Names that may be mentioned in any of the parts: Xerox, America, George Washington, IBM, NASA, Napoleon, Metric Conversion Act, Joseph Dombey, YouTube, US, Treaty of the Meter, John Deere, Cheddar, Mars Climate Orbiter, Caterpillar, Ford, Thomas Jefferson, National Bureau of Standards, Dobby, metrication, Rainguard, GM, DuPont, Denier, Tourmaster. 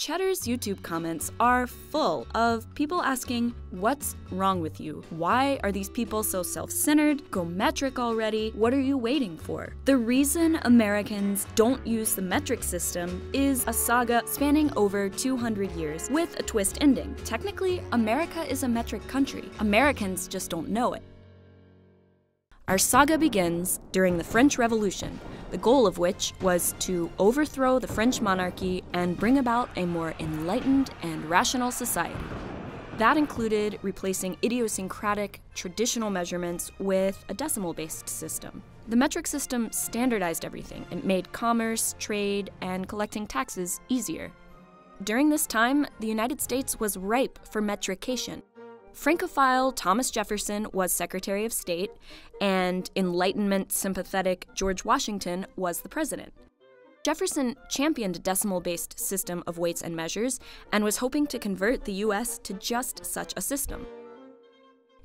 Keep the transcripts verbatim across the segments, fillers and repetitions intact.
Cheddar's YouTube comments are full of people asking, what's wrong with you? Why are these people so self-centered? Go metric already. What are you waiting for? The reason Americans don't use the metric system is a saga spanning over two hundred years with a twist ending. Technically, America is a metric country. Americans just don't know it. Our saga begins during the French Revolution, the goal of which was to overthrow the French monarchy and bring about a more enlightened and rational society. That included replacing idiosyncratic, traditional measurements with a decimal-based system. The metric system standardized everything. It made commerce, trade, and collecting taxes easier. During this time, the United States was ripe for metrication. Francophile Thomas Jefferson was Secretary of State, and Enlightenment-sympathetic George Washington was the president. Jefferson championed a decimal-based system of weights and measures and was hoping to convert the U S to just such a system.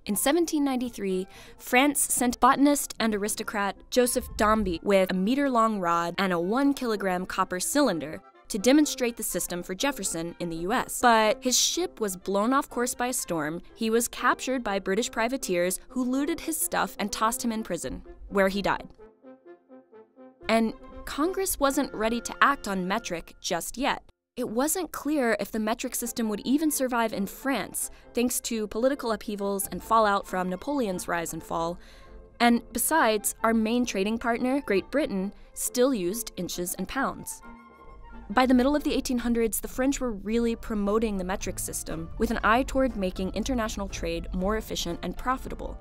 In seventeen ninety-three, France sent botanist and aristocrat Joseph Dombey with a meter-long rod and a one kilogram copper cylinder to demonstrate the system for Jefferson in the U S. But his ship was blown off course by a storm, he was captured by British privateers who looted his stuff and tossed him in prison, where he died. And Congress wasn't ready to act on metric just yet. It wasn't clear if the metric system would even survive in France, thanks to political upheavals and fallout from Napoleon's rise and fall. And besides, our main trading partner, Great Britain, still used inches and pounds. By the middle of the eighteen hundreds, the French were really promoting the metric system with an eye toward making international trade more efficient and profitable.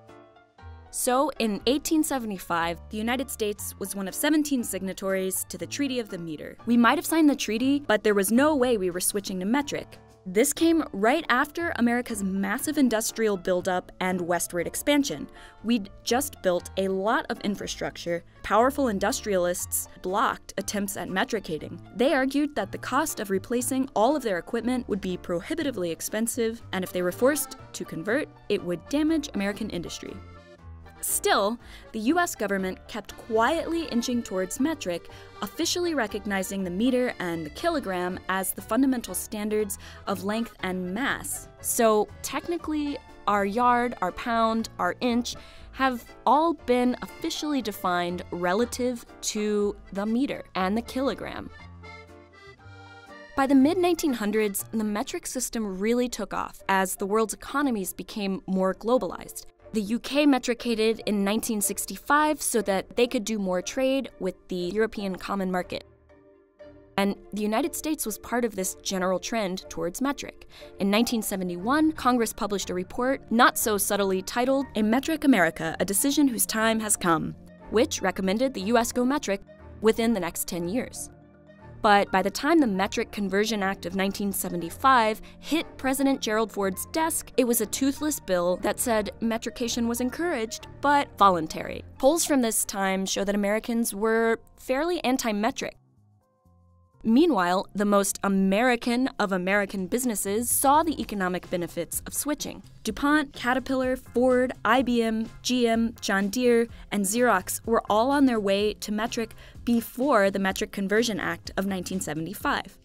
So, in eighteen seventy-five, the United States was one of seventeen signatories to the Treaty of the Meter. We might have signed the treaty, but there was no way we were switching to metric. This came right after America's massive industrial buildup and westward expansion. We'd just built a lot of infrastructure. Powerful industrialists blocked attempts at metricating. They argued that the cost of replacing all of their equipment would be prohibitively expensive, and if they were forced to convert, it would damage American industry. Still, the U S government kept quietly inching towards metric, officially recognizing the meter and the kilogram as the fundamental standards of length and mass. So technically, our yard, our pound, our inch have all been officially defined relative to the meter and the kilogram. By the mid nineteen hundreds, the metric system really took off as the world's economies became more globalized. The U K metricated in nineteen sixty-five so that they could do more trade with the European common market. And the United States was part of this general trend towards metric. In nineteen seventy-one, Congress published a report, not so subtly titled, "In Metric America, a Decision Whose Time Has Come," which recommended the U S go metric within the next ten years. But by the time the Metric Conversion Act of nineteen seventy-five hit President Gerald Ford's desk, it was a toothless bill that said metrication was encouraged, but voluntary. Polls from this time show that Americans were fairly anti-metric. Meanwhile, the most American of American businesses saw the economic benefits of switching. DuPont, Caterpillar, Ford, I B M, G M, John Deere, and Xerox were all on their way to metric before the Metric Conversion Act of nineteen seventy-five.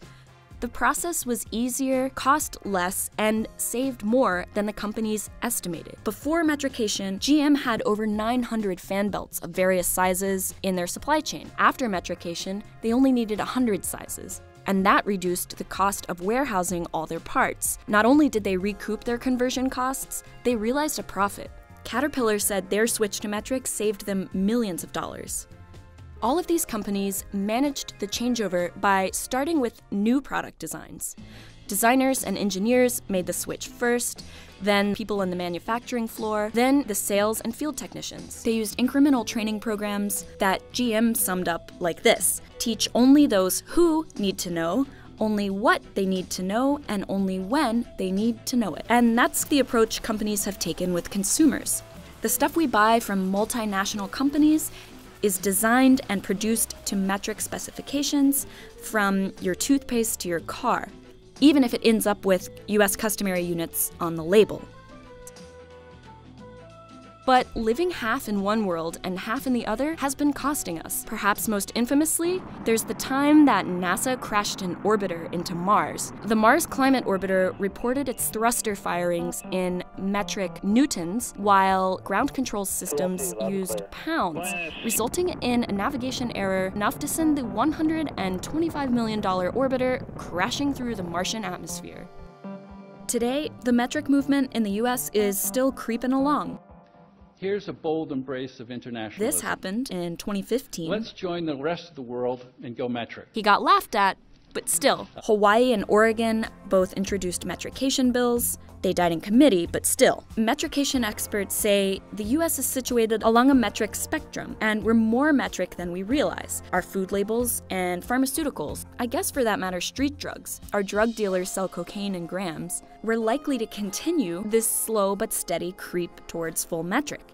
The process was easier, cost less, and saved more than the companies estimated. Before metrication, G M had over nine hundred fan belts of various sizes in their supply chain. After metrication, they only needed one hundred sizes, and that reduced the cost of warehousing all their parts. Not only did they recoup their conversion costs, they realized a profit. Caterpillar said their switch to metric saved them millions of dollars. All of these companies managed the changeover by starting with new product designs. Designers and engineers made the switch first, then people on the manufacturing floor, then the sales and field technicians. They used incremental training programs that G M summed up like this: teach only those who need to know, only what they need to know, and only when they need to know it. And that's the approach companies have taken with consumers. The stuff we buy from multinational companies is designed and produced to metric specifications, from your toothpaste to your car, even if it ends up with U S customary units on the label. But living half in one world and half in the other has been costing us. Perhaps most infamously, there's the time that NASA crashed an orbiter into Mars. The Mars Climate Orbiter reported its thruster firings in metric newtons, while ground control systems used pounds, resulting in a navigation error enough to send the one hundred twenty-five million dollar orbiter crashing through the Martian atmosphere. Today, the metric movement in the U S is still creeping along. Here's a bold embrace of internationalism. This happened in twenty fifteen. Let's join the rest of the world and go metric. He got laughed at, but still. Hawaii and Oregon both introduced metrication bills. They died in committee, but still. Metrication experts say the U S is situated along a metric spectrum, and we're more metric than we realize. Our food labels and pharmaceuticals, I guess for that matter street drugs, our drug dealers sell cocaine in grams, we're likely to continue this slow but steady creep towards full metric.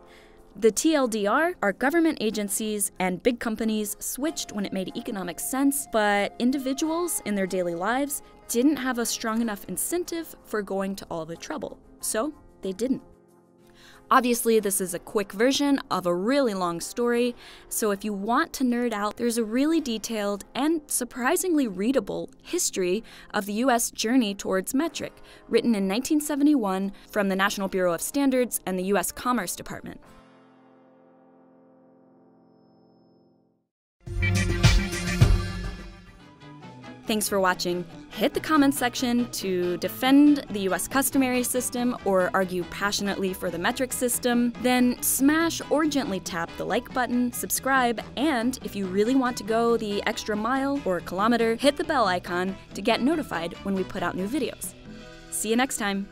The T L D R, our government agencies and big companies switched when it made economic sense, but individuals in their daily lives didn't have a strong enough incentive for going to all the trouble, so they didn't. Obviously, this is a quick version of a really long story, so if you want to nerd out, there's a really detailed and surprisingly readable history of the U S journey towards metric, written in nineteen seventy-one from the National Bureau of Standards and the U S Commerce Department. Thanks for watching. Hit the comments section to defend the U S customary system or argue passionately for the metric system. Then smash or gently tap the like button, subscribe, and if you really want to go the extra mile or kilometer, hit the bell icon to get notified when we put out new videos. See you next time.